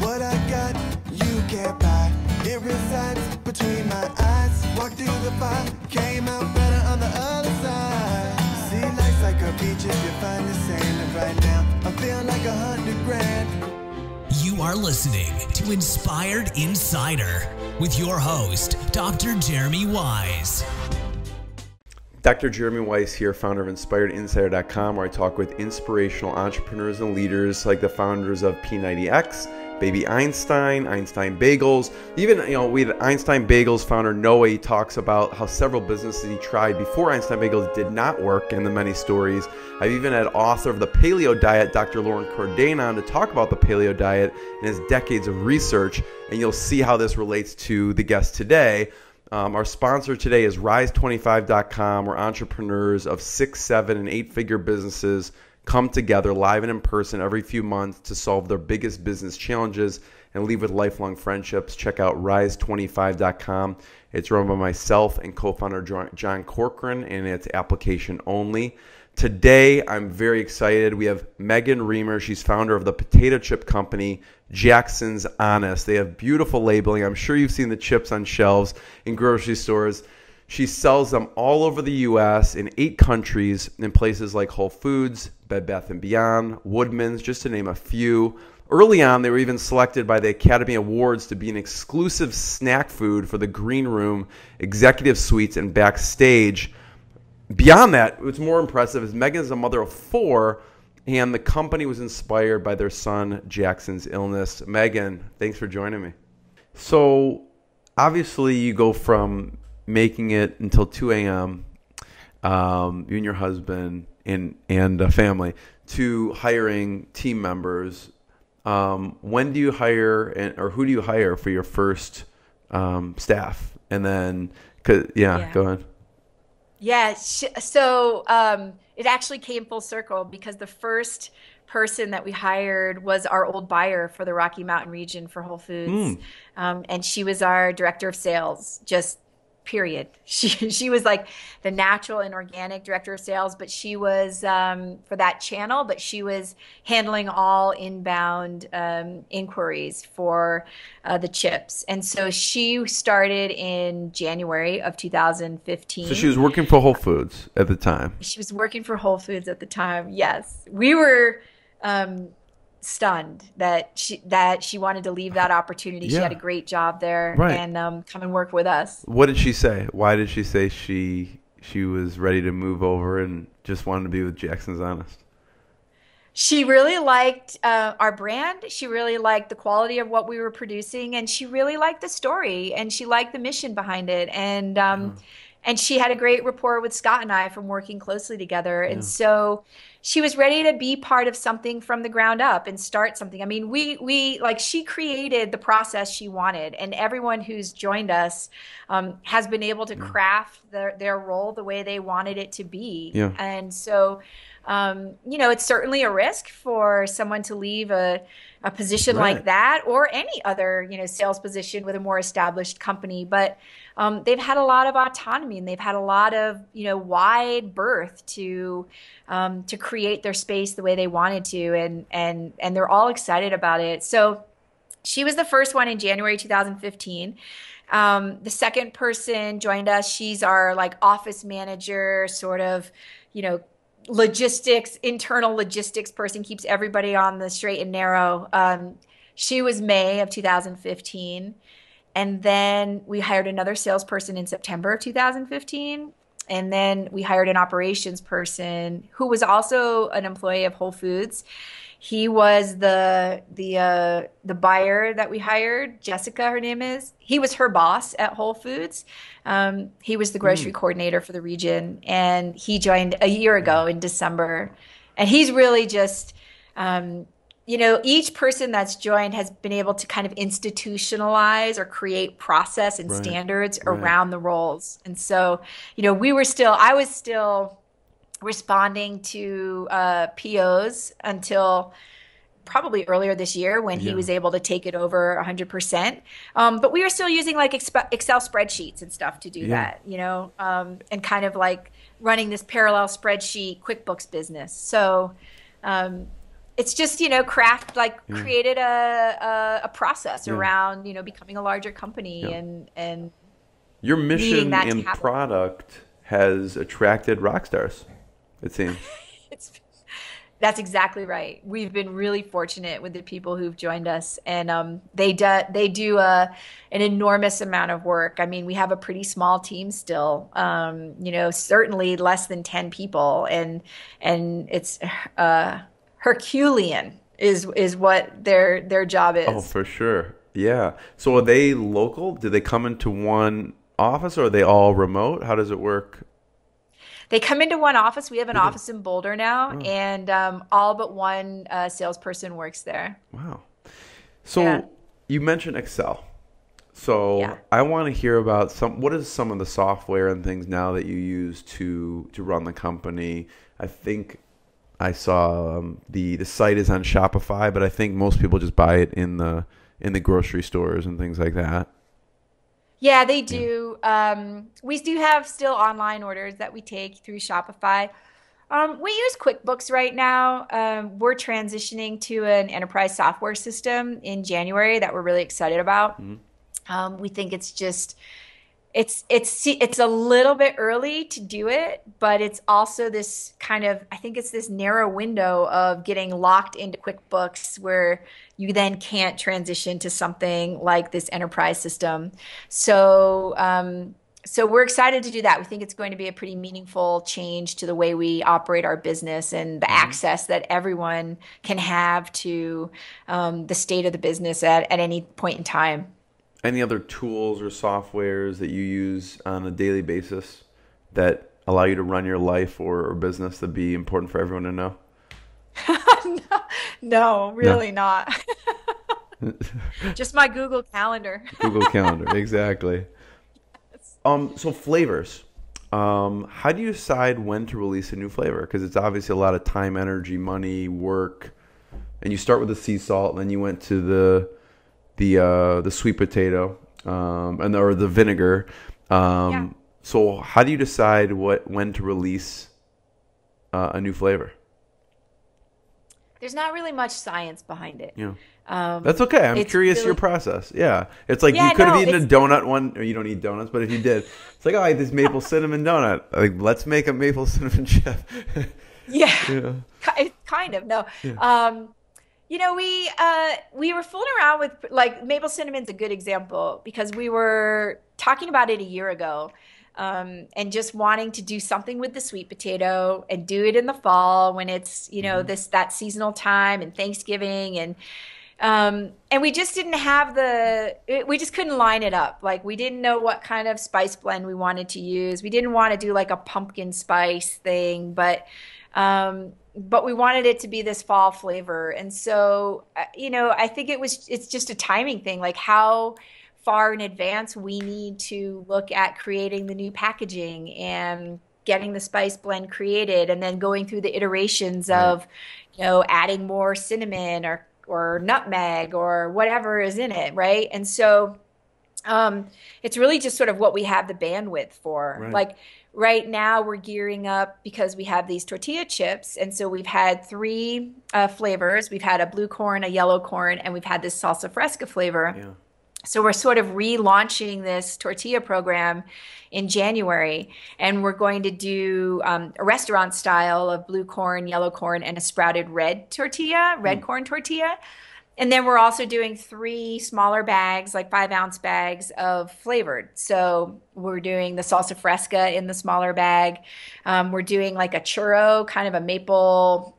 What I got, you can't buy. It resides between my eyes. Walked through the fire, came out better on the other side. See, life's like a beach if you find the sand. And right now, I'm feeling like $100 grand. You are listening to Inspired Insider with your host, Dr. Jeremy Weisz. Dr. Jeremy Weisz here, founder of InspiredInsider.com, where I talk with inspirational entrepreneurs and leaders like the founders of P90X, Baby Einstein, Einstein Bagels. Even, we had Einstein Bagels founder Noah. He talks about how several businesses he tried before Einstein Bagels did not work and the many stories. I've even had author of the Paleo Diet, Dr. Lauren Cordain, on to talk about the Paleo Diet and his decades of research, and you'll see how this relates to the guest today. Our sponsor today is Rise25.com, where entrepreneurs of 6-, 7-, and 8-figure businesses come together live and in person every few months to solve their biggest business challenges and leave with lifelong friendships. Check out Rise25.com. It's run by myself and co-founder John Corcoran, and it's application only. Today, I'm very excited. We have Megan Reamer. She's founder of the potato chip company, Jackson's Honest. They have beautiful labeling. I'm sure you've seen the chips on shelves in grocery stores. She sells them all over the U.S. in 8 countries in places like Whole Foods, Bed Bath & Beyond, Woodman's, just to name a few. Early on, they were even selected by the Academy Awards to be an exclusive snack food for the green room, executive suites, and backstage. Beyond that, what's more impressive is Megan is a mother of 4, and the company was inspired by their son, Jackson's illness. Megan, thanks for joining me. So, obviously, you go from making it until 2 a.m., you and your husband and a family, to hiring team members. When do you hire, or who do you hire for your first staff? And then, go ahead. Yeah, so it actually came full circle because the first person that we hired was our old buyer for the Rocky Mountain region for Whole Foods, and she was our director of sales, just period. She was like the natural and organic director of sales, but she was for that channel, but she was handling all inbound inquiries for the chips. And so she started in January of 2015. So she was working for Whole Foods at the time. She was working for Whole Foods at the time. Yes. We were stunned that she wanted to leave that opportunity. Yeah. She had a great job there, right, and come and work with us. What did she say? Why did she say she was ready to move over and just wanted to be with Jackson's Honest? She really liked our brand. She really liked the quality of what we were producing, and she really liked the story, and she liked the mission behind it, and and she had a great rapport with Scott and I from working closely together. And so she was ready to be part of something from the ground up and start something. I mean, we like, she created the process she wanted, and everyone who's joined us has been able to craft their role the way they wanted it to be. Yeah. And so, it's certainly a risk for someone to leave a position like that, or any other, sales position with a more established company. But they've had a lot of autonomy, and they've had a lot of, wide berth to create their space the way they wanted to, and they're all excited about it. So she was the first one in January 2015. The second person joined us. She's our office manager, sort of, internal logistics person, keeps everybody on the straight and narrow. She was May of 2015. And then we hired another salesperson in September of 2015. And then we hired an operations person who was also an employee of Whole Foods. He was the buyer that we hired, Jessica, her name is. He was her boss at Whole Foods. He was the grocery coordinator for the region, and he joined a year ago in December. And he's really just, each person that's joined has been able to kind of institutionalize or create process and standards around the roles. And so, I was still responding to POs until probably earlier this year when he was able to take it over 100%. But we were still using Excel spreadsheets and stuff to do that, and kind of running this parallel spreadsheet QuickBooks business. So it's just, you know, Kraft like created a process around, you know, becoming a larger company and your mission and product has attracted rock stars, it seems. That's exactly right. We've been really fortunate with the people who've joined us, and they do an enormous amount of work. I mean, we have a pretty small team still, you know, certainly less than 10 people, and it's Herculean is what their job is. Oh, for sure. Yeah. So are they local? Do they come into one office, or are they all remote? How does it work? They come into one office. We have an office in Boulder now, and all but one salesperson works there. Wow. So you mentioned Excel. So I want to hear about what is some of the software and things now that you use to run the company? I think I saw the site is on Shopify, but I think most people just buy it in the grocery stores and things like that. Yeah, they do. We do have still online orders that we take through Shopify. We use QuickBooks right now. We're transitioning to an enterprise software system in January that we're really excited about. Mm-hmm. We think it's just it's a little bit early to do it, but it's also this kind of, I think it's this narrow window of getting locked into QuickBooks where you then can't transition to something like this enterprise system. So, so we're excited to do that. We think it's going to be a pretty meaningful change to the way we operate our business and the access that everyone can have to the state of the business at any point in time. Any other tools or softwares that you use on a daily basis that allow you to run your life or business that'd be important for everyone to know? No, really not. Just my Google Calendar. Google Calendar, exactly. Yes. So flavors. How do you decide when to release a new flavor? Because it's obviously a lot of time, energy, money, work. And you start with the sea salt, and then you went to the sweet potato or the vinegar. So how do you decide when to release a new flavor? There's not really much science behind it. Yeah. That's okay. I'm curious your process. Yeah. It's like you could have eaten a donut one, or you don't eat donuts, but if you did, it's like, oh, I had this maple cinnamon donut. Like, let's make a maple cinnamon chip. You know, we were fooling around with, like, maple cinnamon's a good example because we were talking about it a year ago. And just wanting to do something with the sweet potato and do it in the fall when it's, you know, that seasonal time and Thanksgiving. And we just didn't have we just couldn't line it up. Like, we didn't know what kind of spice blend we wanted to use. We didn't want to do like a pumpkin spice thing, but we wanted it to be this fall flavor. And so, you know, I think it's just a timing thing. Like, how far in advance we need to look at creating the new packaging and getting the spice blend created, and then going through the iterations of, you know, adding more cinnamon or nutmeg or whatever is in it, right? And so it's really just sort of what we have the bandwidth for. Right. Like, right now we're gearing up because we have these tortilla chips, and so we've had three flavors. We've had a blue corn, a yellow corn, and we've had this salsa fresca flavor. Yeah. So we're sort of relaunching this tortilla program in January, and we're going to do a restaurant style of blue corn, yellow corn, and a sprouted red corn tortilla. And then we're also doing three smaller bags, like 5-ounce bags of flavored. So we're doing the salsa fresca in the smaller bag. We're doing like a churro, kind of a maple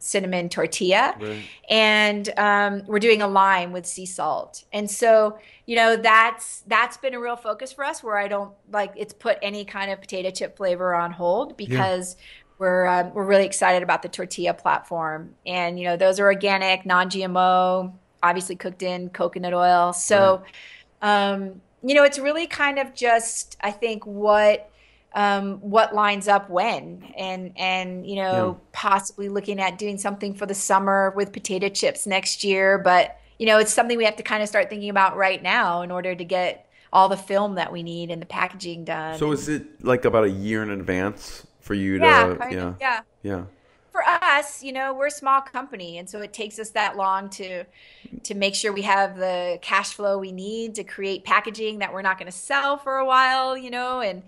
cinnamon tortilla. Right. And we're doing a lime with sea salt. And so, you know, that's been a real focus for us, where I don't like it's put any kind of potato chip flavor on hold, because we're really excited about the tortilla platform. And, you know, those are organic, non-GMO, obviously cooked in coconut oil. So, you know, it's really kind of just, I think, what lines up when, and you know, possibly looking at doing something for the summer with potato chips next year. But, you know, it's something we have to kind of start thinking about right now in order to get all the film that we need and the packaging done. So is it like about a year in advance? For you to, yeah. for us, you know, we're a small company. And so it takes us that long to make sure we have the cash flow we need to create packaging that we're not going to sell for a while, you know, and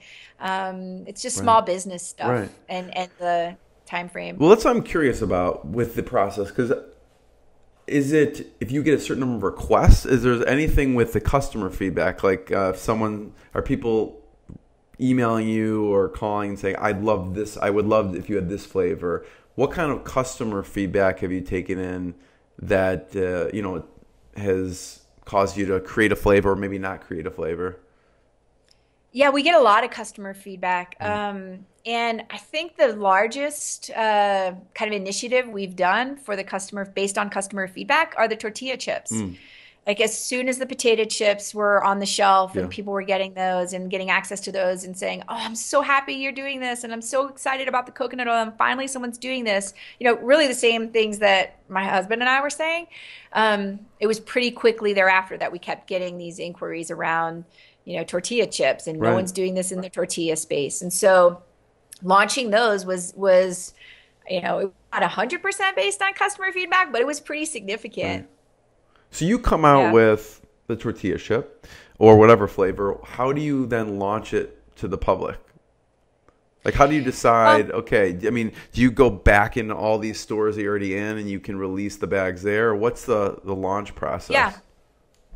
it's just small business stuff and the time frame. Well, that's what I'm curious about with the process, because is it, if you get a certain number of requests, is there anything with the customer feedback? Like are people emailing you or calling and saying, I'd love this, I would love if you had this flavor? What kind of customer feedback have you taken in that, you know, has caused you to create a flavor or maybe not create a flavor? Yeah, we get a lot of customer feedback. And I think the largest kind of initiative we've done for the customer, based on customer feedback, are the tortilla chips. Like as soon as the potato chips were on the shelf and people were getting those and getting access to those and saying, oh, I'm so happy you're doing this, and I'm so excited about the coconut oil, and finally someone's doing this, you know, really the same things that my husband and I were saying. It was pretty quickly thereafter that we kept getting these inquiries around, you know, tortilla chips, and no one's doing this in the tortilla space. And so launching those was, you know, it was not 100% based on customer feedback, but it was pretty significant. So you come out with the tortilla chip or whatever flavor. How do you then launch it to the public? Like, how do you decide, okay, I mean, do you go back into all these stores that you're already in and you can release the bags there? What's the launch process?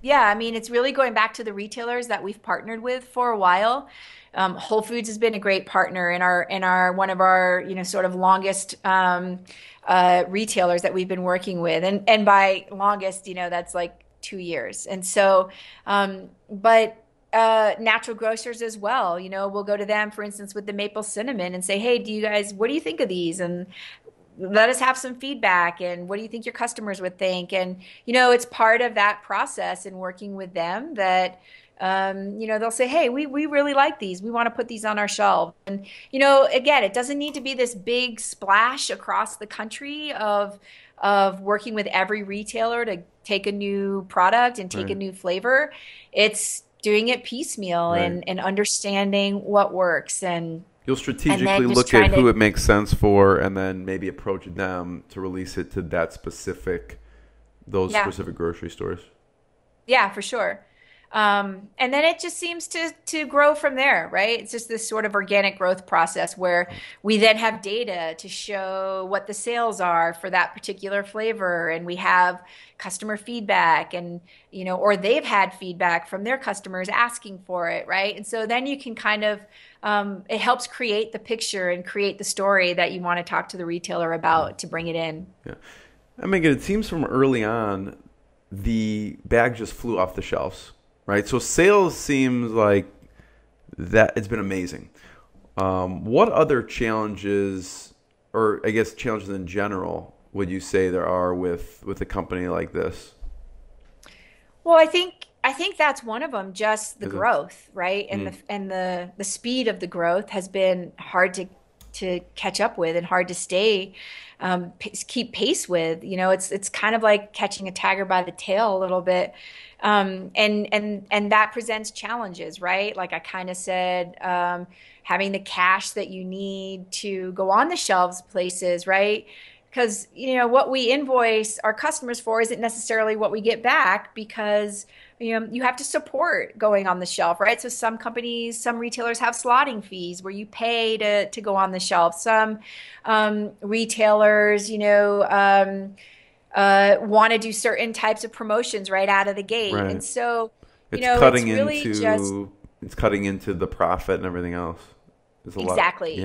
Yeah, I mean, it's really going back to the retailers that we've partnered with for a while. Whole Foods has been a great partner and one of our, you know, sort of longest retailers that we've been working with, and by longest, you know, that's like 2 years. And so, Natural Grocers as well, you know, we'll go to them, for instance, with the maple cinnamon and say, hey, do you guys, what do you think of these? And let us have some feedback, and what do you think your customers would think? And, you know, it's part of that process in working with them that, you know, they'll say, hey, we really like these. We want to put these on our shelf. And, you know, again, it doesn't need to be this big splash across the country of working with every retailer to take a new product and take a new flavor. It's doing it piecemeal and understanding what works. And you'll strategically look at who it makes sense for, and then maybe approach them to release it to that specific, those specific grocery stores. Yeah, for sure. And then it just seems to grow from there, right? It's just this sort of organic growth process where we then have data to show what the sales are for that particular flavor, and we have customer feedback, and, you know, or they've had feedback from their customers asking for it, right? And so then you can kind of, it helps create the picture and create the story that you want to talk to the retailer about to bring it in. Yeah, I mean, it seems from early on, the bag just flew off the shelves. Right, so sales seems like that it's been amazing. What other challenges, or I guess challenges in general, would you say there are with a company like this? Well, I think that's one of them. Just the growth, right, and the speed of the growth has been hard to catch up with and hard to stay, keep pace with. You know, it's kind of like catching a tiger by the tail a little bit. And that presents challenges, right? Like I kind of said, having the cash that you need to go on the shelves places, right? Because, you know, what we invoice our customers for isn't necessarily what we get back, because, you know, you have to support going on the shelf, right? So some companies, some retailers have slotting fees where you pay to go on the shelf. Some retailers, you know, want to do certain types of promotions right out of the gate, and so you know, it's really just cutting into the profit and everything else. Exactly.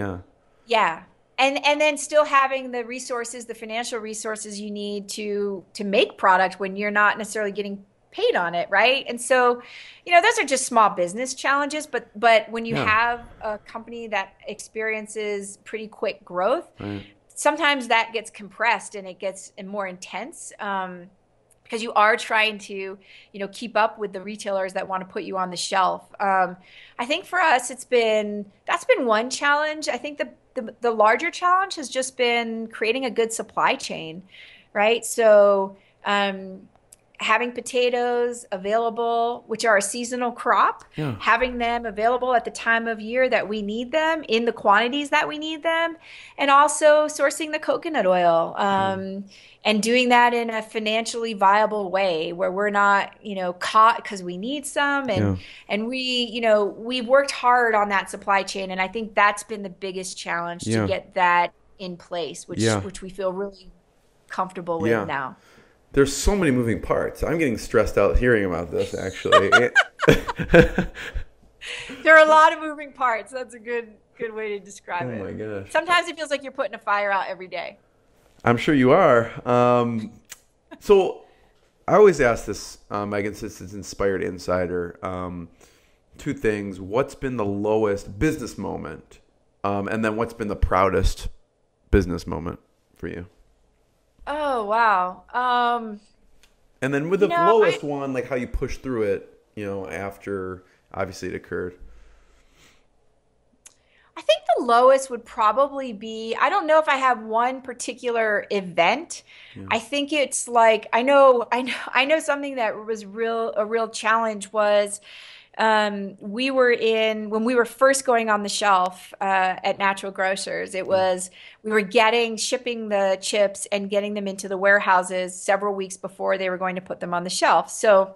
Yeah. And then still having the resources, the financial resources you need to make product when you're not necessarily getting paid on it, right? And so, you know, those are just small business challenges, but when you have a company that experiences pretty quick growth. Sometimes that gets compressed and it gets more intense because you are trying to, you know, keep up with the retailers that want to put you on the shelf. I think for us, that's been one challenge. I think the larger challenge has just been creating a good supply chain, right? So having potatoes available, which are a seasonal crop, having them available at the time of year that we need them in the quantities that we need them, and also sourcing the coconut oil and doing that in a financially viable way where we're not, you know, caught because we need some. And, and we, you know, we've worked hard on that supply chain. And I think that's been the biggest challenge to get that in place, which we feel really comfortable with now. There's so many moving parts. I'm getting stressed out hearing about this, actually. There are a lot of moving parts. That's a good way to describe it. Oh, my gosh. Sometimes it feels like you're putting a fire out every day. I'm sure you are. So I always ask this, Megan, since it's Inspired Insider, two things. What's been the lowest business moment? And then what's been the proudest business moment for you? Oh, wow. And then with the lowest one, like how you push through it, you know, after obviously it occurred. I think the lowest would probably be, I don't know if I have one particular event. Yeah. I think it's like, I know something that was a real challenge was, we were when we were first going on the shelf at Natural Grocers, it was we were shipping the chips and getting them into the warehouses several weeks before they were going to put them on the shelf. So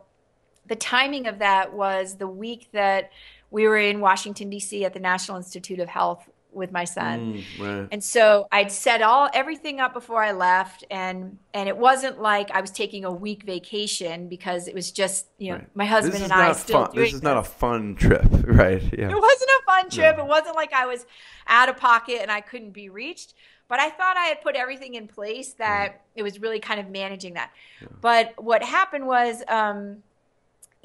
the timing of that was the week that we were in Washington, D.C. at the National Institute of Health with my son. Right. And so I'd set everything up before I left, and it wasn't like I was taking a week vacation because it was just, you know, my husband and I still doing this. This is not a fun trip, right? Yeah. It wasn't a fun trip. No. It wasn't like I was out of pocket and I couldn't be reached, but I thought I had put everything in place that it was really kind of managing that. Yeah. But what happened was,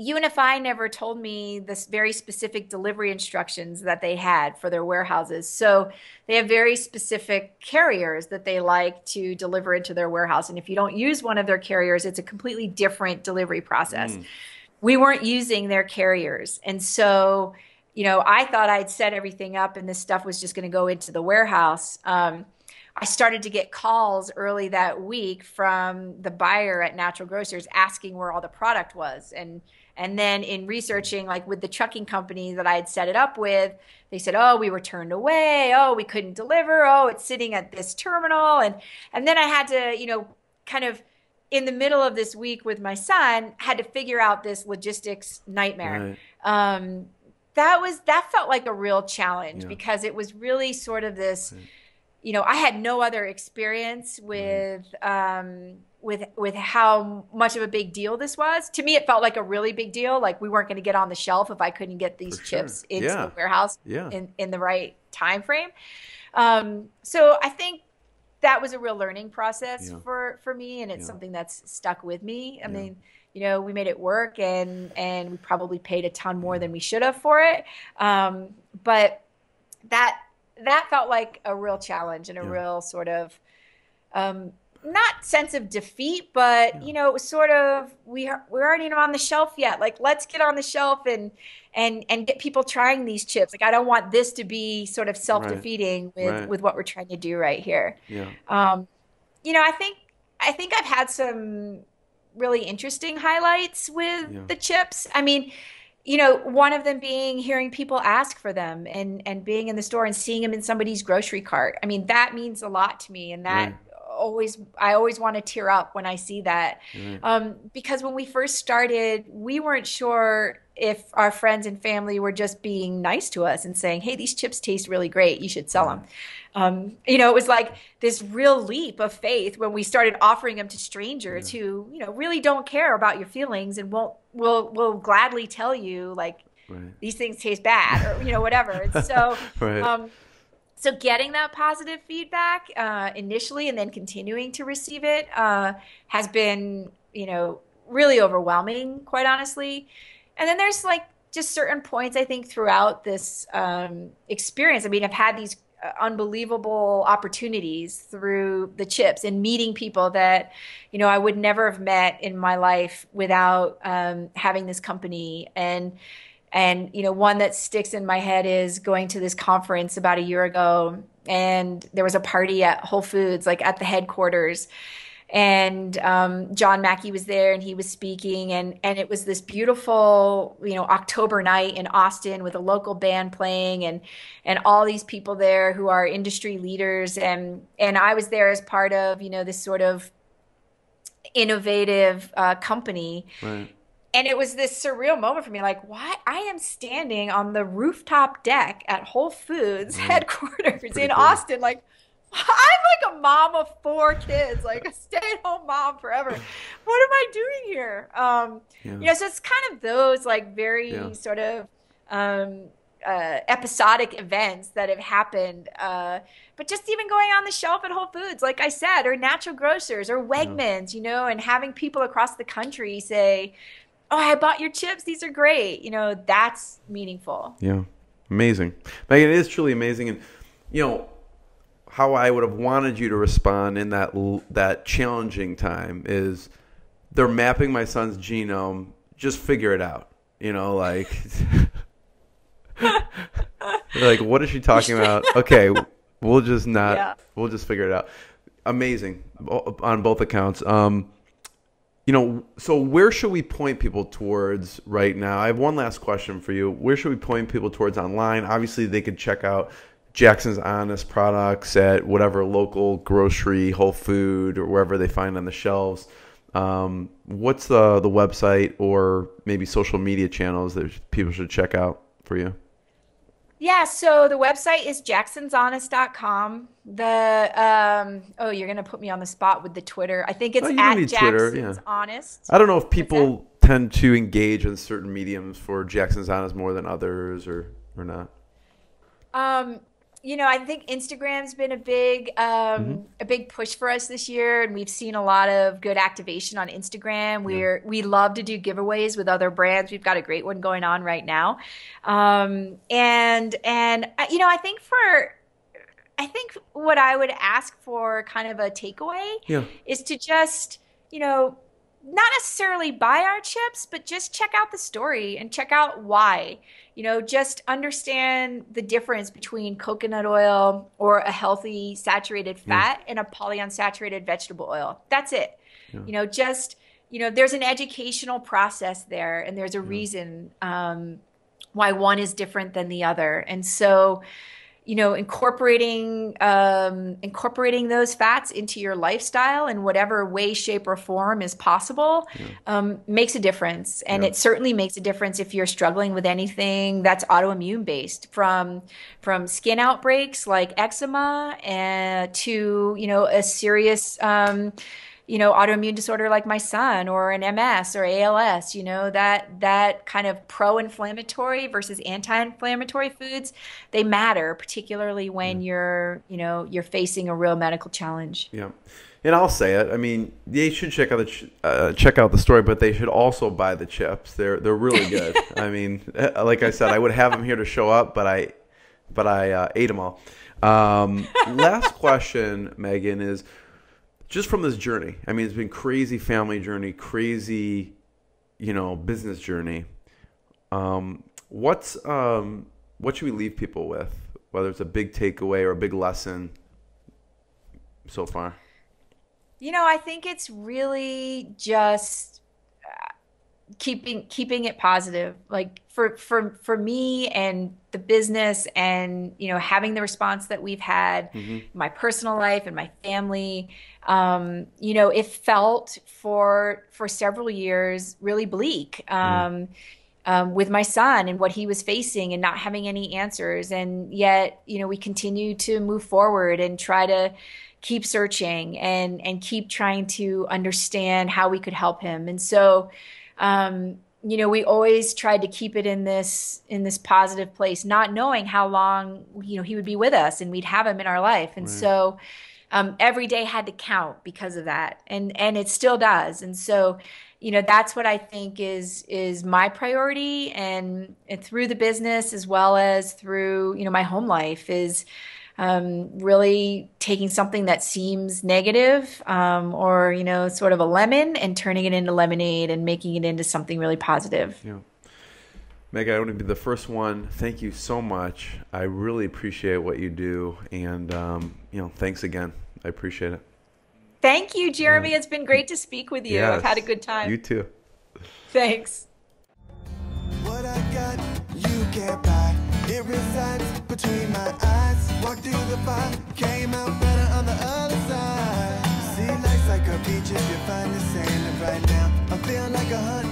UNFI never told me the very specific delivery instructions that they had for their warehouses. So they have very specific carriers that they like to deliver into their warehouse. And if you don't use one of their carriers, it's a completely different delivery process. Mm. We weren't using their carriers. And so, you know, I thought I'd set everything up and this stuff was just going to go into the warehouse. I started to get calls early that week from the buyer at Natural Grocers asking where all the product was. And then in researching, like with the trucking company that I had set it up with, they said, oh, we were turned away. Oh, we couldn't deliver. Oh, it's sitting at this terminal. And then I had to, you know, kind of in the middle of this week with my son, had to figure out this logistics nightmare. Right. That felt like a real challenge because it was really sort of this, you know, I had no other experience with how much of a big deal this was. To me, it felt like a really big deal. Like we weren't going to get on the shelf if I couldn't get these chips into the warehouse in the right time frame. So I think that was a real learning process for me, and it's something that's stuck with me. I mean, you know, we made it work, and we probably paid a ton more than we should have for it. But that felt like a real challenge and a real sort of not sense of defeat, but you know, it was sort of we're already not on the shelf yet. Like, let's get on the shelf and get people trying these chips. Like, I don't want this to be sort of self-defeating with what we're trying to do right here. Yeah. You know, I think I've had some really interesting highlights with the chips. I mean, you know, one of them being hearing people ask for them and being in the store and seeing them in somebody's grocery cart. I mean, that means a lot to me, and that I always want to tear up when I see that. Right. Because when we first started, we weren't sure if our friends and family were just being nice to us and saying, hey, these chips taste really great, you should sell them. You know, it was like this real leap of faith when we started offering them to strangers who, you know, really don't care about your feelings and will gladly tell you, like, these things taste bad, or, you know, whatever. And so, so getting that positive feedback initially and then continuing to receive it has been, you know, really overwhelming, quite honestly. And then there's like just certain points, I think, throughout this experience. I mean, I've had these unbelievable opportunities through the chips and meeting people that, you know, I would never have met in my life without having this company. And, you know, one that sticks in my head is going to this conference about a year ago, and there was a party at Whole Foods, like at the headquarters. And John Mackey was there and he was speaking, and it was this beautiful, you know, October night in Austin with a local band playing and all these people there who are industry leaders. And I was there as part of, you know, this sort of innovative company. Right. And it was this surreal moment for me, like, why? I am standing on the rooftop deck at Whole Foods headquarters in Austin, like, I'm like a mom of four kids, like a stay-at-home mom forever. What am I doing here? You know, so it's kind of those like very sort of episodic events that have happened. But just even going on the shelf at Whole Foods, like I said, or Natural Grocers or Wegmans, you know, and having people across the country say, oh, I bought your chips. These are great. You know, that's meaningful. Yeah. Amazing. Megan, it is truly amazing. And, you know, how I would have wanted you to respond in that challenging time is they're mapping my son's genome. Just figure it out. You know, like, like, what is she talking about? Okay, we'll just not, we'll just figure it out. Amazing on both accounts. You know, so where should we point people towards right now? I have one last question for you. Where should we point people towards online? Obviously, they could check out Jackson's Honest products at whatever local grocery, Whole Food, or wherever they find on the shelves. What's the website or maybe social media channels that people should check out for you? Yeah, so the website is Jackson'sHonest.com. Oh, you're gonna put me on the spot with the Twitter. I think it's at Jackson's Honest. I don't know if people tend to engage in certain mediums for Jackson's Honest more than others or not. You know, I think Instagram's been a big push for us this year, and we've seen a lot of good activation on Instagram. We love to do giveaways with other brands. We've got a great one going on right now, and you know, I think what I would ask for, kind of a takeaway, is to just, you know, not necessarily buy our chips, but just check out the story and check out why. You know, just understand the difference between coconut oil or a healthy saturated fat and a polyunsaturated vegetable oil. That's it. You know, just, you know, there's an educational process there, and there's a reason why one is different than the other. And so, you know, incorporating those fats into your lifestyle in whatever way, shape, or form is possible makes a difference. And it certainly makes a difference if you're struggling with anything that's autoimmune based, from skin outbreaks like eczema to, you know, a serious you know, autoimmune disorder like my son, or an MS or ALS. You know, that kind of pro-inflammatory versus anti-inflammatory foods, they matter, particularly when you're facing a real medical challenge. Yeah, and I'll say it. I mean, they should check out the story, but they should also buy the chips. They're really good. I mean, like I said, I would have them here to show up, but I ate them all. Last question, Megan, is, just from this journey, I mean, it's been crazy family journey, crazy, you know, business journey. What should we leave people with, whether it's a big takeaway or a big lesson so far? You know, I think it's really just keeping it positive. Like for me and the business, and, you know, having the response that we've had in my personal life and my family, you know, it felt for several years really bleak with my son and what he was facing and not having any answers. And yet, you know, we continue to move forward and try to keep searching and keep trying to understand how we could help him. And so, you know, we always tried to keep it in this positive place, not knowing how long, you know, he would be with us and we'd have him in our life. And so every day had to count because of that. And it still does. And so, you know, that's what I think is my priority, and through the business as well as through, you know, my home life, is really taking something that seems negative, or, you know, sort of a lemon, and turning it into lemonade and making it into something really positive. Yeah. Meg, I want to be the first one. Thank you so much. I really appreciate what you do. And, you know, thanks again. I appreciate it. Thank you, Jeremy. It's been great to speak with you. Yes, I've had a good time. You too. Thanks. What I got, you can't buy. It resides between my eyes. Walked through the fire, came out better on the other side. See, life's like a beach if you find the sailing right now. I feel like a hunter.